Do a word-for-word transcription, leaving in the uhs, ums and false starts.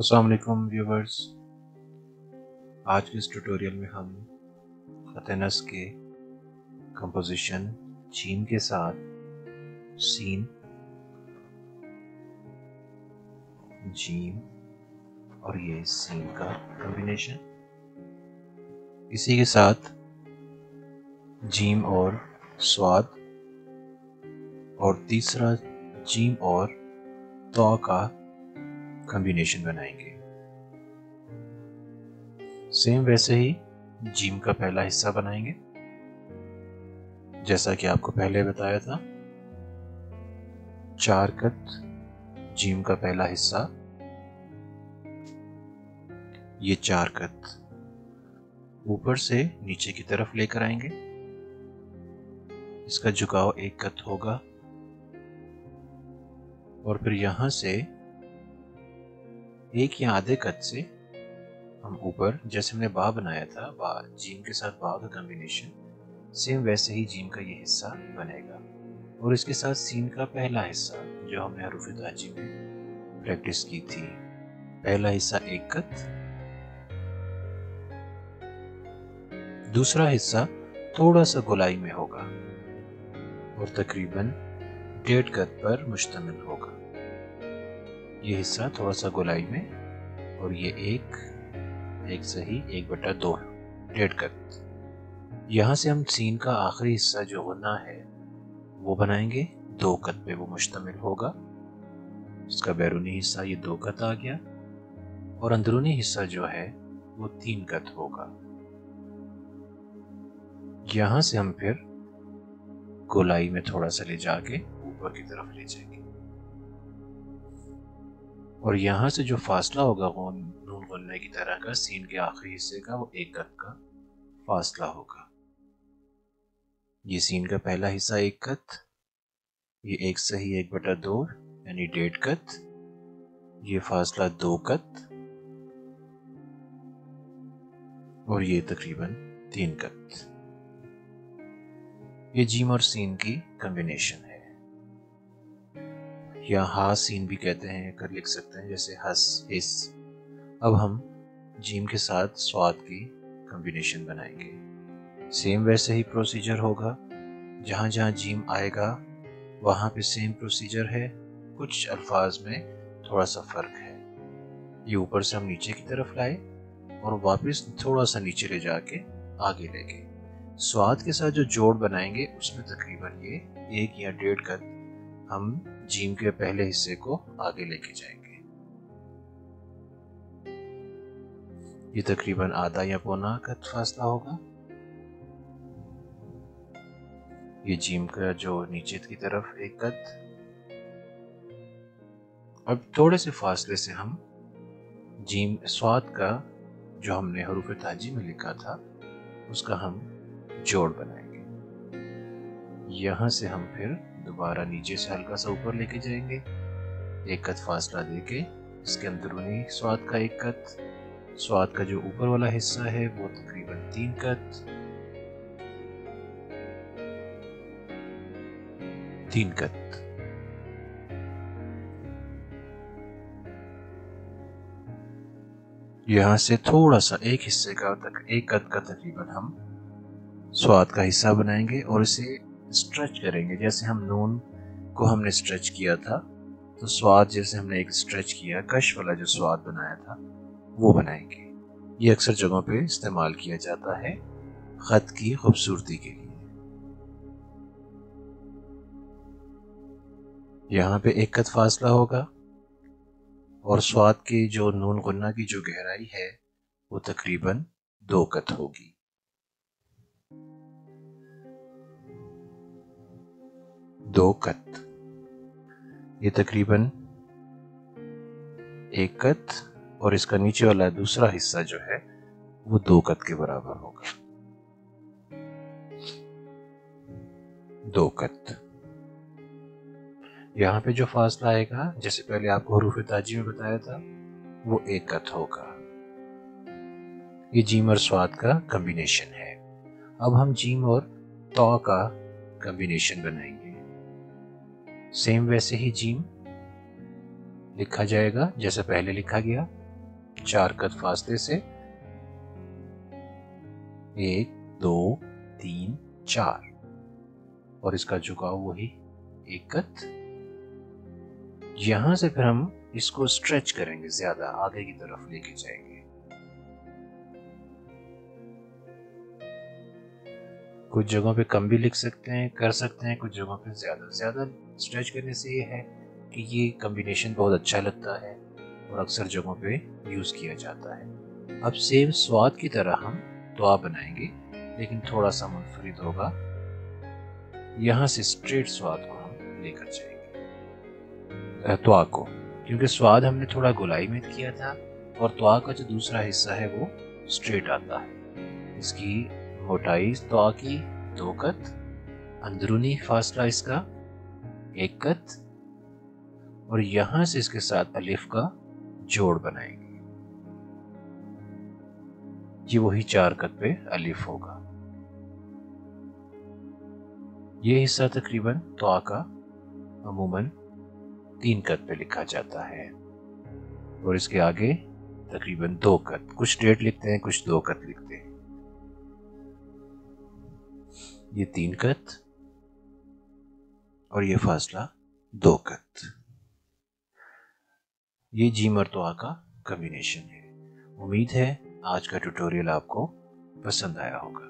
अस्सलाम वालेकुम व्यूवर्स, आज के इस ट्यूटोरियल में हम ख़तनस के कंपोजिशन चीन के साथ सीन, जीम और ये सीन का कॉम्बिनेशन, इसी के साथ जीम और स्वाद और तीसरा जीम और तो का कॉम्बिनेशन बनाएंगे। सेम वैसे ही जीम का पहला हिस्सा बनाएंगे जैसा कि आपको पहले बताया था। चार कत जीम का पहला हिस्सा, ये चार कत ऊपर से नीचे की तरफ लेकर आएंगे। इसका झुकाव एक कत होगा और फिर यहां से एक या आधे कद से हम ऊपर, जैसे हमने बा बनाया था, बा जीम के साथ बा का कॉम्बिनेशन, सेम वैसे ही जीम का ये हिस्सा बनेगा और इसके साथ सीन का पहला हिस्सा जो हमने हरूफ ताजी में प्रैक्टिस की थी। पहला हिस्सा एक कद, दूसरा हिस्सा थोड़ा सा गोलाई में होगा और तकरीबन डेढ़ कद पर मुश्तमिल होगा। ये हिस्सा थोड़ा सा गोलाई में और ये एक एक सही एक बटा दो है, डेढ़ कद। यहाँ से हम सीन का आखिरी हिस्सा जो गुना है वो बनाएंगे, दो कद पे वो मुश्तमिल होगा। इसका बैरूनी हिस्सा ये दो कद आ गया और अंदरूनी हिस्सा जो है वो तीन कद होगा। यहाँ से हम फिर गोलाई में थोड़ा सा ले जाके ऊपर की तरफ ले जाएंगे और यहाँ से जो फासला होगा नून गन्ने की तरह का सीन के आखिरी हिस्से का, वो एक कद का फासला होगा। ये सीन का पहला हिस्सा एक कद, ये एक सही एक बटा दो यानी डेढ़ कद, ये फासला दो कद और ये तकरीबन तीन कद। ये जीम और सीन की कॉम्बिनेशन है या हा सीन भी कहते हैं, कर लिख सकते हैं जैसे हस हिस। अब हम जीम के साथ स्वाद की कॉम्बिनेशन बनाएंगे। सेम वैसे ही प्रोसीजर होगा, जहाँ जहाँ जीम आएगा वहाँ पे सेम प्रोसीजर है, कुछ अल्फाज में थोड़ा सा फ़र्क है। ये ऊपर से हम नीचे की तरफ लाए और वापस थोड़ा सा नीचे ले जाके आगे ले गए। स्वाद के साथ जो जोड़ बनाएंगे उसमें तकरीबन ये एक या डेढ़ कद हम जीम के पहले हिस्से को आगे लेके जाएंगे। ये तकरीबन आधा या पौना कद फासला होगा। ये जीम का जो नीचे की तरफ एक कद। अब थोड़े से फासले से हम जीम स्वाद का जो हमने हरूफ ताजी में लिखा था उसका हम जोड़ बनाएंगे। यहां से हम फिर दोबारा नीचे से हल्का सा ऊपर लेके जाएंगे, एक कद फासला देके। इसके अंदरूनी स्वाद का एक कद, स्वाद का जो ऊपर वाला हिस्सा है वो तकरीबन तीन कद तीन कद यहाँ से थोड़ा सा एक हिस्से का तक एक कद का तकरीबन हम स्वाद का हिस्सा बनाएंगे और इसे स्ट्रेच करेंगे। जैसे हम नून को हमने स्ट्रेच किया था तो स्वाद जैसे हमने एक स्ट्रेच किया, कश वाला जो स्वाद बनाया था वो बनाएंगे। ये अक्सर जगहों पे इस्तेमाल किया जाता है खत की खूबसूरती के लिए। यहाँ पे एक कद फासला होगा और स्वाद के जो नून गुन्ना की जो गहराई है वो तकरीबन दो कद होगी। दो कद, ये तकरीबन एक कद और इसका नीचे वाला दूसरा हिस्सा जो है वो दो कद के बराबर होगा। दो कद यहाँ पे जो फासला आएगा, जैसे पहले आपको हरूफ ताजी में बताया था, वो एक कद होगा। ये जीम और स्वाद का कॉम्बिनेशन है। अब हम जीम और तो का कॉम्बिनेशन बनाएंगे। सेम वैसे ही जीम लिखा जाएगा जैसा पहले लिखा गया, चार कद फासले से, एक दो तीन चार, और इसका झुकाव वही एक कद। यहां से फिर हम इसको स्ट्रेच करेंगे, ज्यादा आगे की तरफ लेके जाएंगे। कुछ जगहों पे कम भी लिख सकते हैं, कर सकते हैं, कुछ जगहों पे ज्यादा ज्यादा स्ट्रेच करने से ये है कि ये कॉम्बिनेशन बहुत अच्छा लगता है और अक्सर जगहों पे यूज किया जाता है। अब सेम स्वाद की तरह हम दुआ बनाएंगे, लेकिन थोड़ा सा मुनफरिद होगा। यहाँ से स्ट्रेट स्वाद को हम लेकर जाएंगे दुआ को, क्योंकि स्वाद हमने थोड़ा गुलाई में किया था और दुआ का जो दूसरा हिस्सा है वो स्ट्रेट आता है। इसकी मोटाई दुआ की दो कद, अंदरूनी फासला इसका एक कद, और यहां से इसके साथ अलिफ का जोड़ बनाएंगे। ये वही चार कद पे अलिफ होगा। ये हिस्सा तकरीबन दुआ का अमूमन तीन कद पे लिखा जाता है और इसके आगे तकरीबन दो कद, कुछ डेढ़ लिखते हैं, कुछ दो कद लिखते हैं। ये तीन कद और ये फासला दो कद। ये जीम और दुआ का कॉम्बिनेशन है। उम्मीद है आज का ट्यूटोरियल आपको पसंद आया होगा।